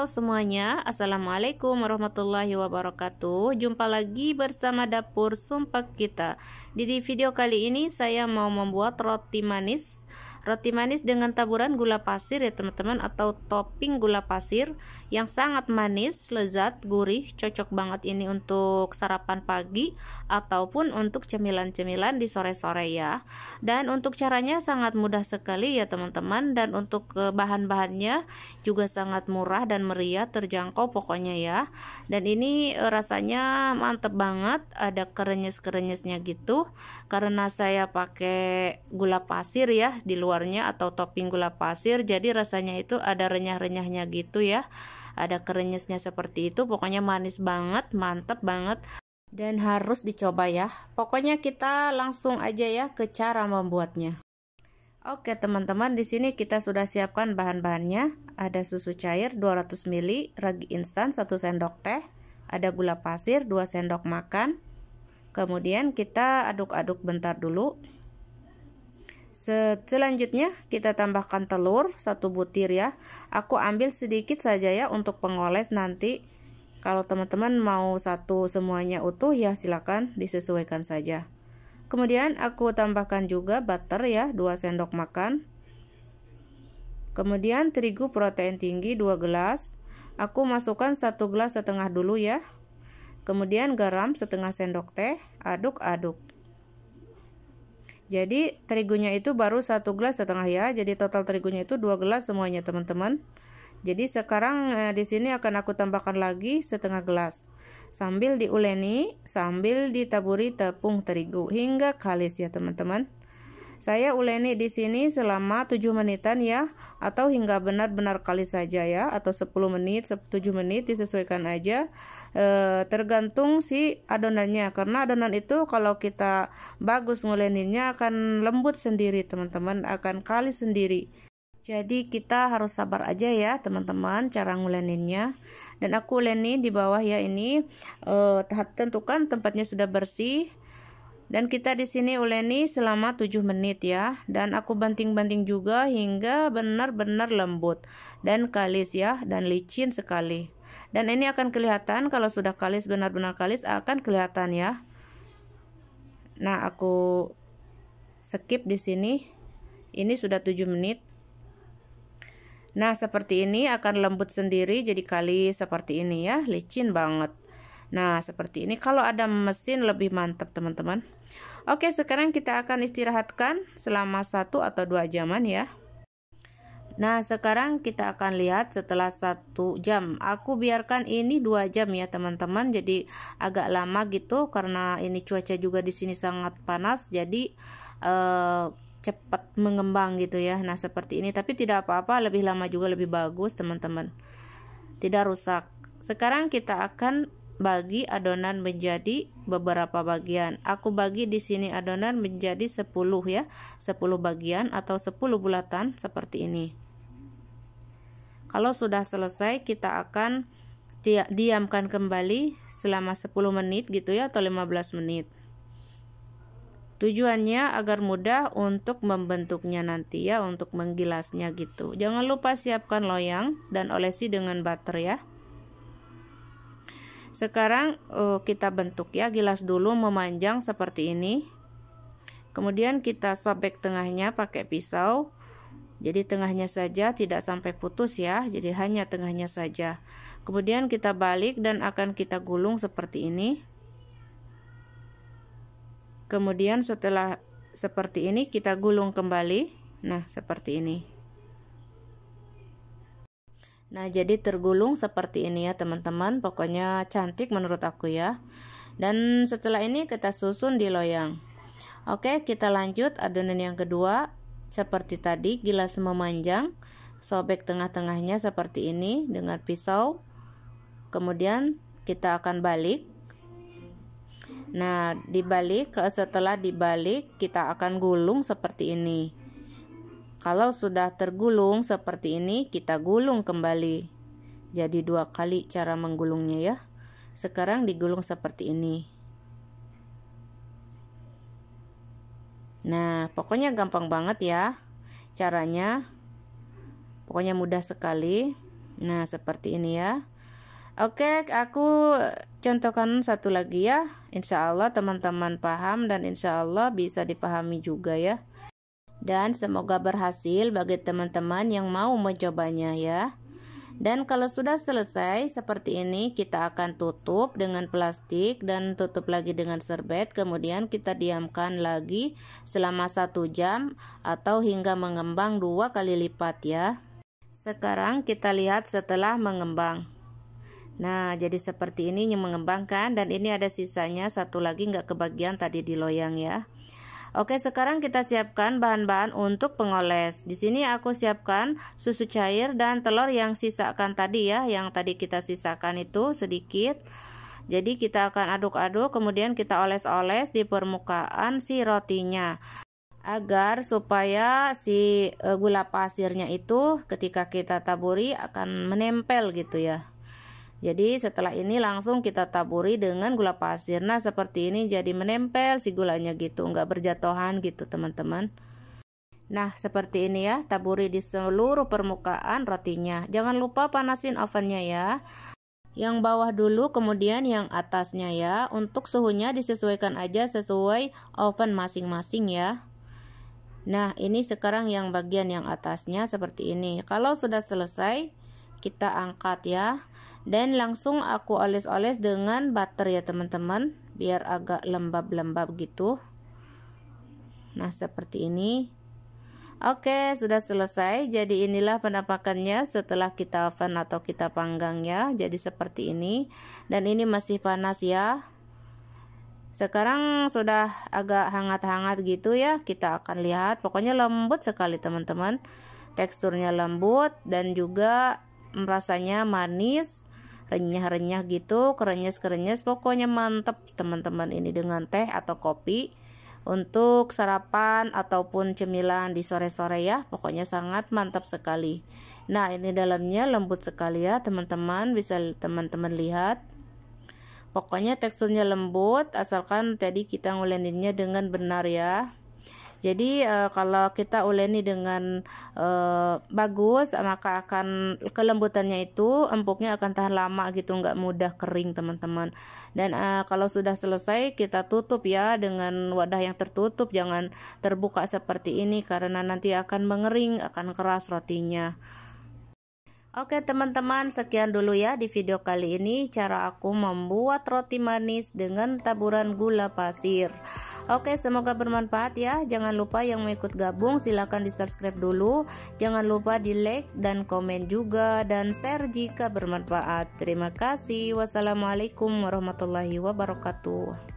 halo semuanya, assalamualaikum warahmatullahi wabarakatuh. Jumpa lagi bersama dapur sumpah kita. Di video kali ini saya mau membuat roti manis dengan taburan gula pasir ya teman-teman, atau topping gula pasir yang sangat manis, lezat, gurih. Cocok banget ini untuk sarapan pagi ataupun untuk cemilan-cemilan di sore-sore ya. Dan untuk caranya sangat mudah sekali ya teman-teman, dan untuk bahan-bahannya juga sangat murah dan meriah, terjangkau pokoknya ya. Dan ini rasanya mantep banget, ada kerenyes-kerenyesnya gitu, karena saya pakai gula pasir ya di luarnya atau topping gula pasir, jadi rasanya itu ada renyah-renyahnya gitu ya, ada kerenyesnya seperti itu. Pokoknya manis banget, mantep banget, dan harus dicoba ya. Pokoknya kita langsung aja ya ke cara membuatnya. Oke teman-teman, di sini kita sudah siapkan bahan-bahannya. Ada susu cair 200 ml, ragi instan 1 sendok teh, ada gula pasir 2 sendok makan. Kemudian kita aduk-aduk bentar dulu. Selanjutnya kita tambahkan telur 1 butir ya. Aku ambil sedikit saja ya untuk pengoles nanti. Kalau teman-teman mau satu semuanya utuh ya silakan disesuaikan saja. Kemudian aku tambahkan juga butter ya, 2 sendok makan. Kemudian terigu protein tinggi 2 gelas. Aku masukkan 1 gelas setengah dulu ya. Kemudian garam setengah sendok teh, aduk-aduk. Jadi terigunya itu baru 1 gelas setengah ya. Jadi total terigunya itu 2 gelas semuanya teman-teman. Jadi sekarang di sini akan aku tambahkan lagi setengah gelas. Sambil diuleni, sambil ditaburi tepung terigu hingga kalis ya teman-teman. Saya uleni di sini selama 7 menitan ya, atau hingga benar-benar kalis saja ya, atau 10 menit, 7 menit disesuaikan aja, tergantung si adonannya. Karena adonan itu kalau kita bagus nguleninya akan lembut sendiri teman-teman, akan kalis sendiri. Jadi kita harus sabar aja ya teman-teman cara nguleninnya. Dan aku uleni di bawah ya ini. Tentukan tempatnya sudah bersih. Dan kita di sini uleni selama 7 menit ya. Dan aku banting-banting juga hingga benar-benar lembut dan kalis ya, dan licin sekali. Dan ini akan kelihatan kalau sudah kalis, benar-benar kalis akan kelihatan ya. Nah, aku skip di sini. Ini sudah 7 menit. Nah seperti ini akan lembut sendiri, jadi kalis seperti ini ya, licin banget. Nah seperti ini, kalau ada mesin lebih mantap teman-teman. Oke, sekarang kita akan istirahatkan selama 1 atau 2 jaman ya. Nah sekarang kita akan lihat setelah 1 jam. Aku biarkan ini 2 jam ya teman-teman, jadi agak lama gitu karena ini cuaca juga di sini sangat panas, jadi cepat mengembang gitu ya. Nah seperti ini, tapi tidak apa-apa, lebih lama juga lebih bagus teman-teman, tidak rusak. Sekarang kita akan bagi adonan menjadi beberapa bagian. Aku bagi di sini adonan menjadi 10 ya, 10 bagian atau 10 bulatan seperti ini. Kalau sudah selesai kita akan diamkan kembali selama 10 menit gitu ya, atau 15 menit. Tujuannya agar mudah untuk membentuknya nanti ya, untuk menggilasnya gitu. Jangan lupa siapkan loyang dan olesi dengan butter ya. Sekarang kita bentuk ya, gilas dulu memanjang seperti ini. Kemudian kita sobek tengahnya pakai pisau. Jadi tengahnya saja, tidak sampai putus ya, jadi hanya tengahnya saja. Kemudian kita balik dan akan kita gulung seperti ini. Kemudian setelah seperti ini kita gulung kembali. Nah seperti ini. Nah jadi tergulung seperti ini ya teman-teman. Pokoknya cantik menurut aku ya. Dan setelah ini kita susun di loyang. Oke, kita lanjut adonan yang kedua. Seperti tadi, gilas memanjang, sobek tengah-tengahnya seperti ini dengan pisau. Kemudian kita akan balik. Nah dibalik, setelah dibalik kita akan gulung seperti ini. Kalau sudah tergulung seperti ini kita gulung kembali. Jadi 2 kali cara menggulungnya ya. Sekarang digulung seperti ini. Nah pokoknya gampang banget ya caranya. Pokoknya mudah sekali. Nah, seperti ini ya. Oke, aku contohkan satu lagi ya. Insya Allah teman-teman paham dan insya Allah bisa dipahami juga ya. Dan semoga berhasil bagi teman-teman yang mau mencobanya ya. Dan kalau sudah selesai seperti ini, kita akan tutup dengan plastik dan tutup lagi dengan serbet. Kemudian kita diamkan lagi selama 1 jam atau hingga mengembang 2 kali lipat ya. Sekarang kita lihat setelah mengembang. Nah, jadi seperti ini mengembangkan, dan ini ada sisanya satu lagi nggak kebagian tadi di loyang ya. Oke, sekarang kita siapkan bahan-bahan untuk pengoles. Di sini aku siapkan susu cair dan telur yang sisakan tadi ya, yang tadi kita sisakan itu sedikit. Jadi kita akan aduk-aduk, kemudian kita oles-oles di permukaan si rotinya. Agar supaya si gula pasirnya itu ketika kita taburi akan menempel gitu ya. Jadi setelah ini langsung kita taburi dengan gula pasir. Nah, seperti ini, jadi menempel si gulanya gitu, nggak berjatuhan gitu teman-teman. Nah, seperti ini ya, taburi di seluruh permukaan rotinya. Jangan lupa panasin ovennya ya. Yang bawah dulu kemudian yang atasnya ya. Untuk suhunya disesuaikan aja sesuai oven masing-masing ya. Nah, ini sekarang yang bagian yang atasnya seperti ini. Kalau sudah selesai kita angkat ya, dan langsung aku oles-oles dengan butter ya teman-teman, biar agak lembab-lembab gitu. Nah, seperti ini. Oke, sudah selesai. Jadi inilah penampakannya setelah kita oven atau kita panggang ya. Jadi seperti ini, dan ini masih panas ya. Sekarang sudah agak hangat-hangat gitu ya. Kita akan lihat, pokoknya lembut sekali teman-teman, teksturnya lembut dan juga rasanya manis, renyah-renyah gitu, kerenyes-kerenyes. Pokoknya mantep teman-teman, ini dengan teh atau kopi, untuk sarapan ataupun cemilan di sore-sore ya. Pokoknya sangat mantap sekali. Nah, ini dalamnya lembut sekali ya teman-teman, bisa teman-teman lihat. Pokoknya teksturnya lembut, asalkan tadi kita nguleninnya dengan benar ya. Jadi kalau kita uleni dengan bagus, maka akan kelembutannya itu empuknya akan tahan lama gitu, nggak mudah kering teman-teman. Dan kalau sudah selesai kita tutup ya dengan wadah yang tertutup, jangan terbuka seperti ini karena nanti akan mengering, akan keras rotinya. Oke teman-teman, sekian dulu ya di video kali ini cara aku membuat roti manis dengan taburan gula pasir. Oke, semoga bermanfaat ya. Jangan lupa yang mau ikut gabung silahkan di subscribe dulu. Jangan lupa di like dan komen juga, dan share jika bermanfaat. Terima kasih. Wassalamualaikum warahmatullahi wabarakatuh.